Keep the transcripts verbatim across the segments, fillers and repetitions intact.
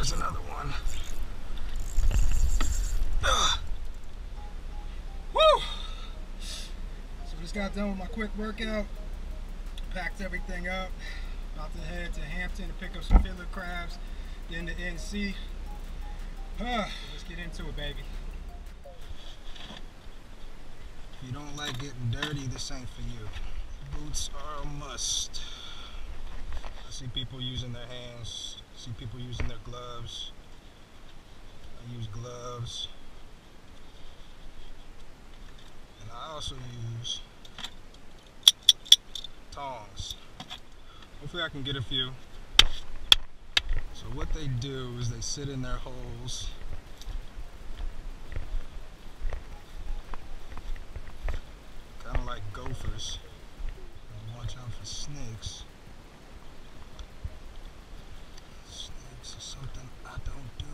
There's another one. Ugh. Woo! So just got done with my quick workout. Packed everything up. About to head to Hampton to pick up some fiddler crabs. Then to N C. Huh. Let's get into it, baby. If you don't like getting dirty, this ain't for you. Boots are a must. I see people using their hands. I see people using their gloves. I use gloves. And I also use tongs. Hopefully I can get a few. So what they do is they sit in their holes. Kind of like gophers. Watch out for snakes. Snakes are something I don't do.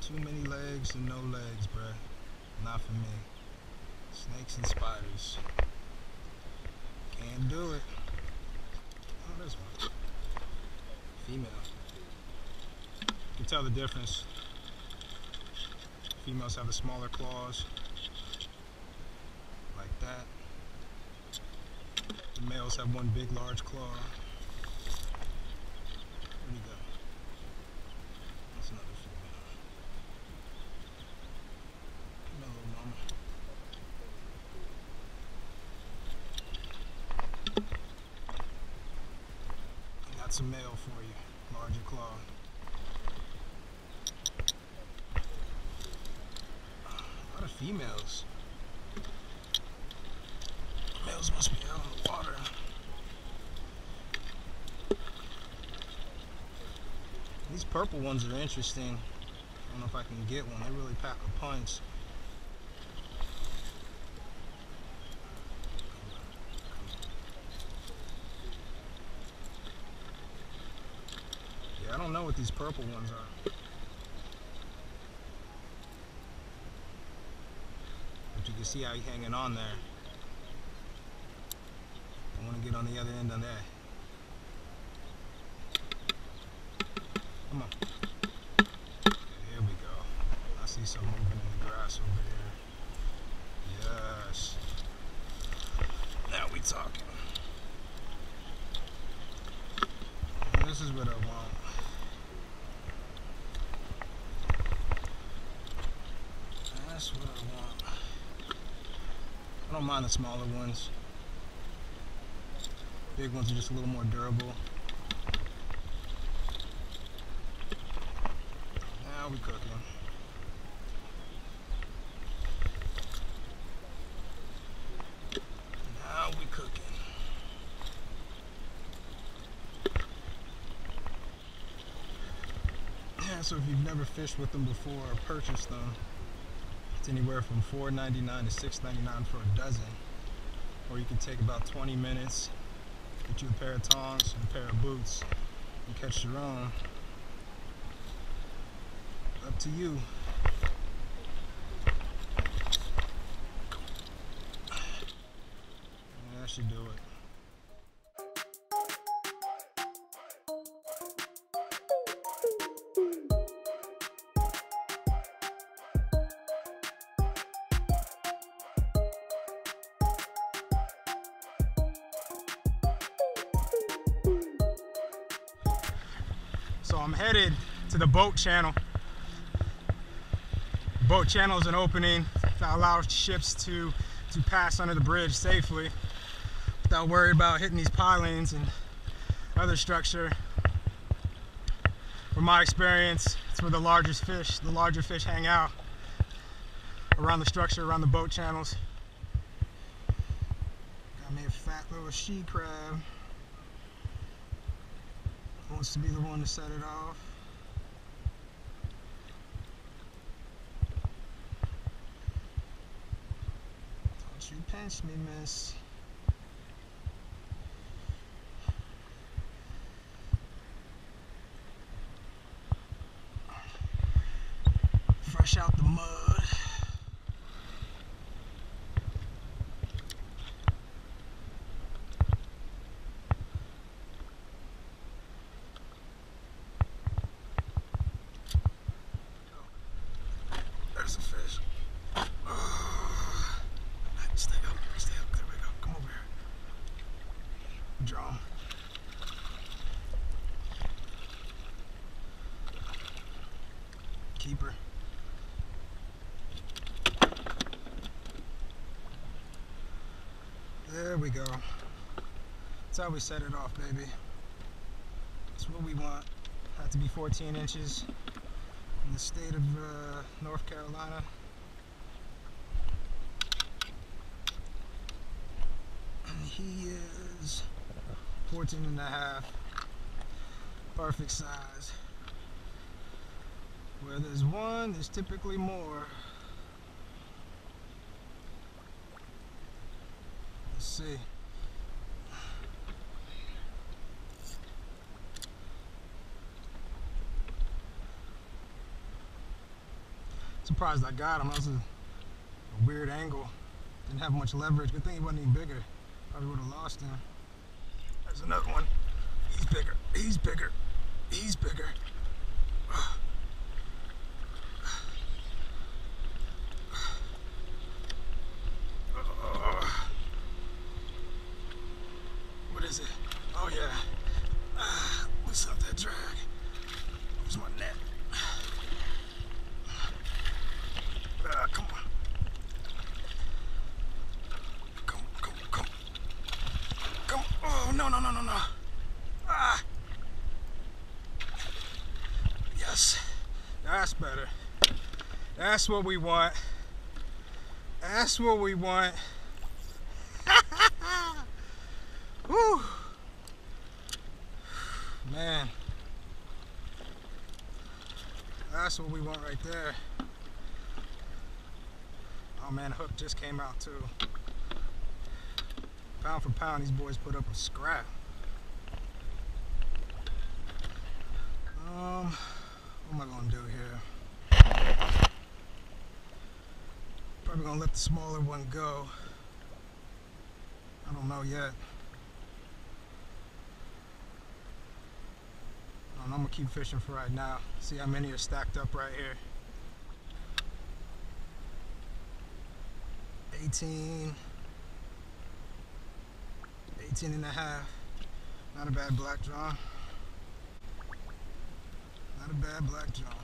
Too many legs and no legs, bruh. Not for me. Snakes and spiders. Can't do it. Oh, there's one. Female. You can tell the difference. Females have the smaller claws. Like that. The males have one big, large claw. Where'd he go? That's another female. No, mama. That's a male for you, larger claw. A lot of females. Males must be out in the water. These purple ones are interesting. I don't know if I can get one. They really pack a punch. I don't know what these purple ones are. But you can see how he's hanging on there. I want to get on the other end of that. Come on. There we go. I see some moving in the grass over there. Yes. Now we talking. This is what I want. That's what I want. I don't mind the smaller ones. Big ones are just a little more durable. Now we're cooking. Now we're cooking. Yeah, so if you've never fished with them before or purchased them, it's anywhere from four ninety-nine to six ninety-nine for a dozen. Or you can take about twenty minutes, get you a pair of tongs and a pair of boots, and catch your own. Up to you. Yeah, that should do it. So I'm headed to the boat channel. Boat channel is an opening that allows ships to, to pass under the bridge safely without worrying about hitting these pilings and other structure. From my experience, it's where the largest fish, the larger fish hang out around the structure, around the boat channels. Got me a fat little she crab. Wants to be the one to set it off. Don't you pinch me, miss. Fresh out the mud. drum. Keeper. There we go. That's how we set it off, baby. That's what we want. Had to be fourteen inches in the state of uh, North Carolina. And he is fourteen and a half. Perfect size. Where there's one, there's typically more. Let's see. Surprised I got him. That was a, a weird angle. Didn't have much leverage. Good thing he wasn't even bigger. Probably would have lost him. There's another one. He's bigger. He's bigger. He's bigger. No, no, no, no, no. Ah. Yes. That's better. That's what we want. That's what we want. Woo. Man. That's what we want right there. Oh man, hook just came out too. Pound for pound, these boys put up a scrap. Um, what am I gonna do here? Probably gonna let the smaller one go. I don't know yet. I don't know, I'm gonna keep fishing for right now. See how many are stacked up right here. eighteen. eighteen and a half, not a bad black drum, not a bad black drum.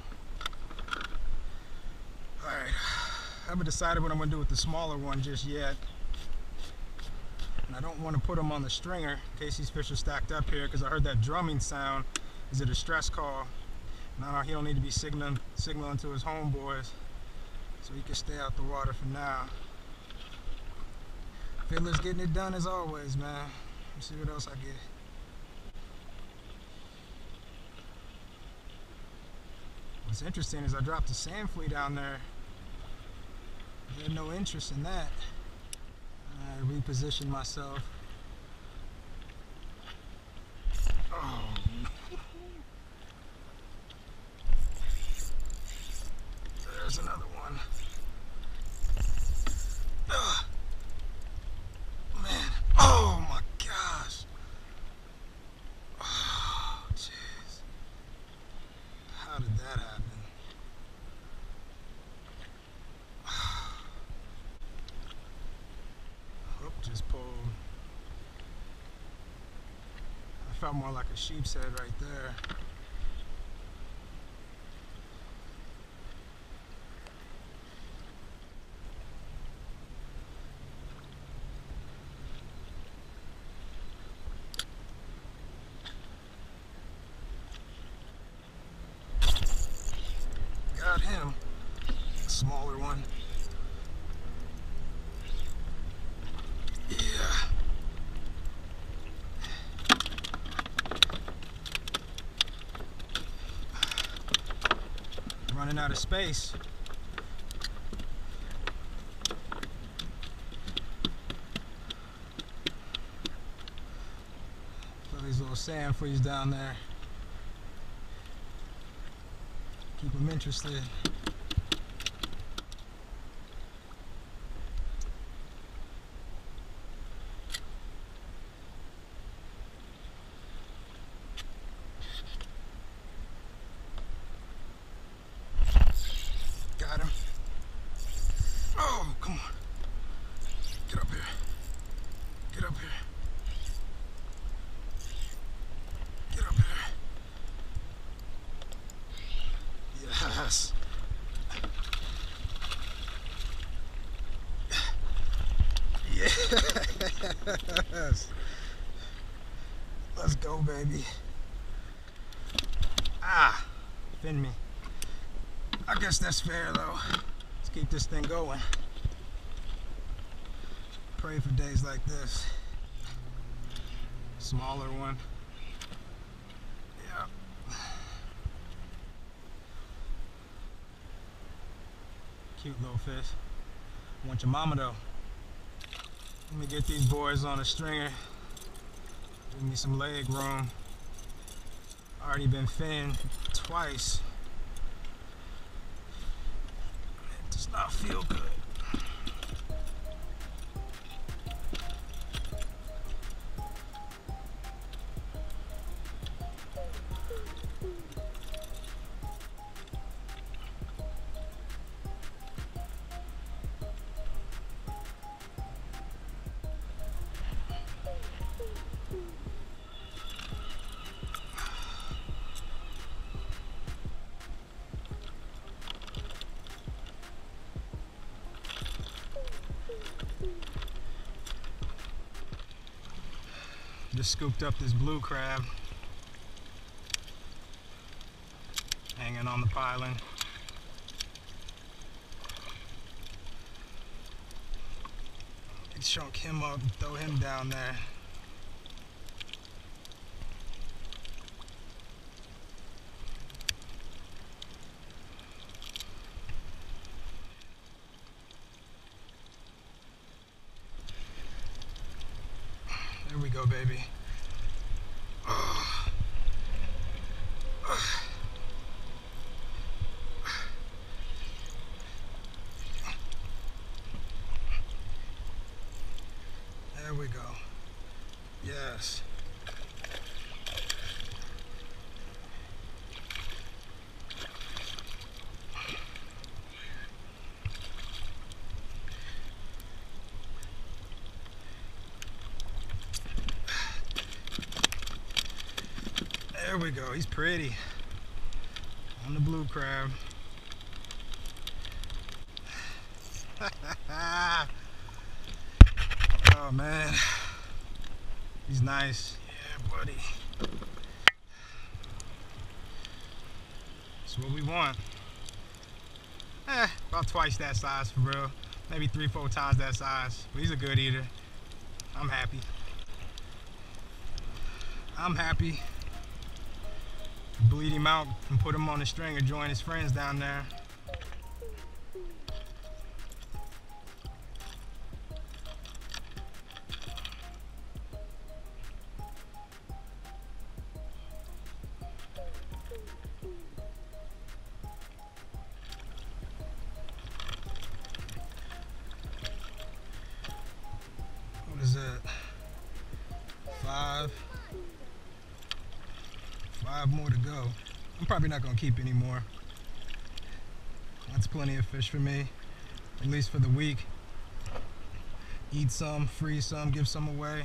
Alright, I haven't decided what I'm going to do with the smaller one just yet, and I don't want to put him on the stringer in case these fish are stacked up here, because I heard that drumming sound is a distress call. Now he don't need to be signaling, signaling to his homeboys, so he can stay out the water for now. Fiddler's getting it done as always, man. Let's see what else I get. What's interesting is I dropped a sand flea down there. I had no interest in that. I repositioned myself. Oh. There's another one. Felt more like a sheep's head right there. Got him. Smaller one. Running out of space. Put these little sand fleas down there. Keep them interested. Yes. Let's go, baby. Ah, fin me. I guess that's fair, though. Let's keep this thing going. Pray for days like this. Smaller one. Yeah. Cute little fish. I want your mama, though. Let me get these boys on a stringer. Give me some leg room. Already been finned twice. It does not feel good. Just scooped up this blue crab hanging on the pylon. Chunk him up and throw him down there. There we go, baby. Oh. Oh. There we go. Yes. There we go, he's pretty. On the blue crab. Oh man, he's nice. Yeah, buddy. That's what we want. Eh, about twice that size for real. Maybe three, four times that size. But he's a good eater. I'm happy. I'm happy. Bleed him out and put him on a string or join his friends down there. What is that? Five. Five more to go. I'm probably not gonna keep any more. That's plenty of fish for me, at least for the week. Eat some, freeze some, give some away.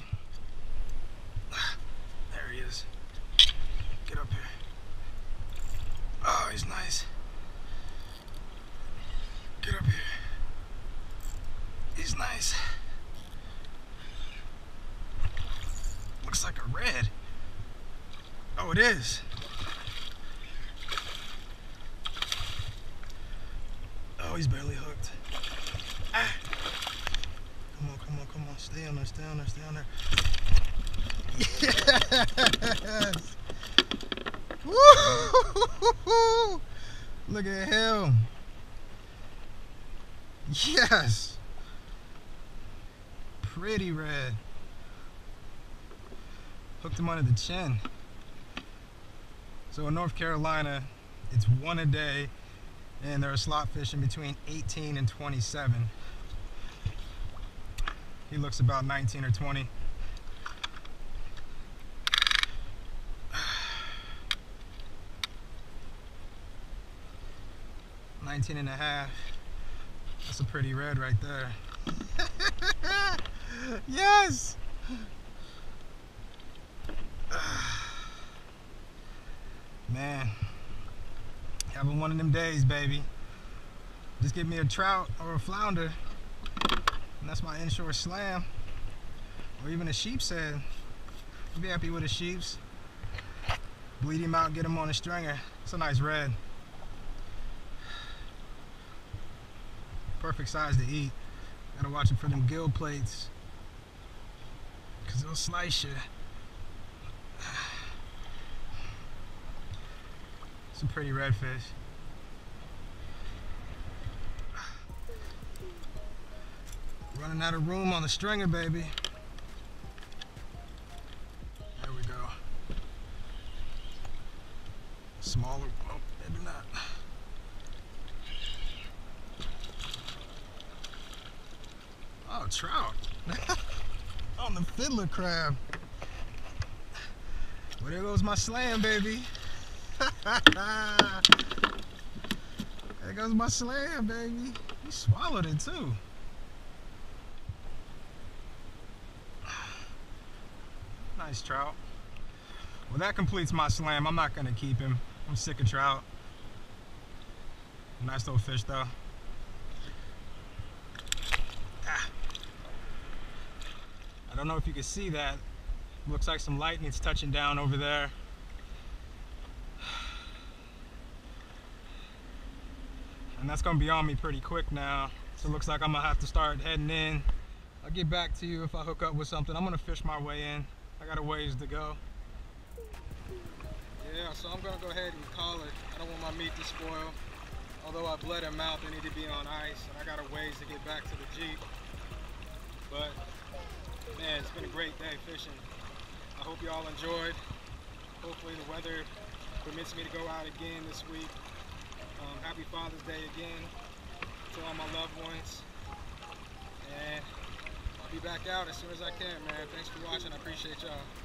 There he is. Get up here. Oh, he's nice. Get up here. He's nice. Looks like a red. Oh, it is. Oh, he's barely hooked. Ah. Come on, come on, come on. Stay on there, stay on there, stay on there. Yes! Woo! Look at him. Yes! Pretty red. Hooked him under the chin. So in North Carolina, it's one a day, and there are slot fish in between eighteen and twenty-seven. He looks about nineteen or twenty. nineteen and a half. That's a pretty red right there. Yes! Man, having one of them days, baby. Just give me a trout or a flounder, and that's my inshore slam. or even a sheep's head. I'd be happy with a sheep's. Bleed him out, get him on a stringer. It's a nice red. Perfect size to eat. Gotta watch him for them gill plates, cause it'll slice you. It's a pretty red fish. Running out of room on the stringer, baby. There we go. Smaller, oh, maybe not. Oh, trout. On the fiddler crab. Well, there goes my slam, baby. There goes my slam, baby. He swallowed it too. Nice trout. Well, that completes my slam. I'm not gonna keep him. I'm sick of trout. Nice little fish though. Ah. I don't know if you can see that. Looks like some lightning's touching down over there. And that's gonna be on me pretty quick now. So it looks like I'm gonna have to start heading in. I'll get back to you if I hook up with something. I'm gonna fish my way in. I got a ways to go. Yeah, so I'm gonna go ahead and call it. I don't want my meat to spoil. Although I've bled him out, they need to be on ice, and I got a ways to get back to the Jeep. But, man, it's been a great day fishing. I hope y'all enjoyed. Hopefully the weather permits me to go out again this week. Um, happy Father's Day again to all my loved ones. And be back out as soon as I can, man. Thanks for watching. I appreciate y'all.